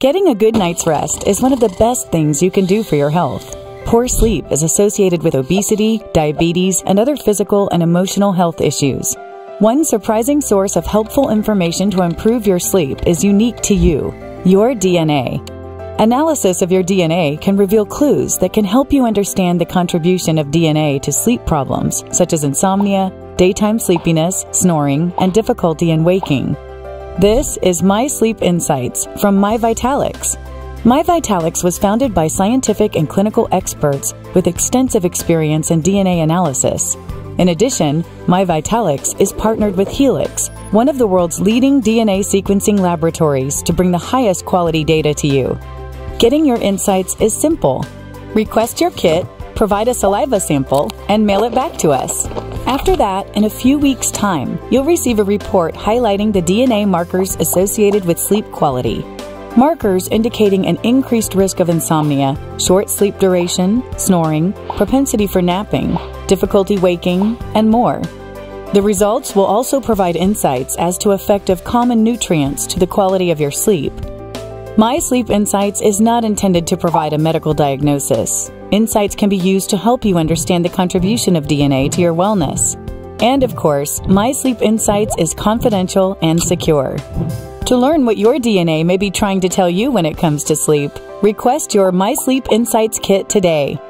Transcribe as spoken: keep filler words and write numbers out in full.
Getting a good night's rest is one of the best things you can do for your health. Poor sleep is associated with obesity, diabetes, and other physical and emotional health issues. One surprising source of helpful information to improve your sleep is unique to you, your D N A. Analysis of your D N A can reveal clues that can help you understand the contribution of D N A to sleep problems, such as insomnia, daytime sleepiness, snoring, and difficulty in waking. This is My Sleep Insights from MyVytalics. MyVytalics was founded by scientific and clinical experts with extensive experience in D N A analysis. In addition, MyVytalics is partnered with Helix, one of the world's leading D N A sequencing laboratories, to bring the highest quality data to you. Getting your insights is simple. Request your kit, provide a saliva sample, and mail it back to us. After that, in a few weeks' time, you'll receive a report highlighting the D N A markers associated with sleep quality. Markers indicating an increased risk of insomnia, short sleep duration, snoring, propensity for napping, difficulty waking, and more. The results will also provide insights as to effect of common nutrients to the quality of your sleep. My Sleep Insights is not intended to provide a medical diagnosis. Insights can be used to help you understand the contribution of D N A to your wellness. And of course, My Sleep Insights is confidential and secure. To learn what your D N A may be trying to tell you when it comes to sleep, request your My Sleep Insights kit today.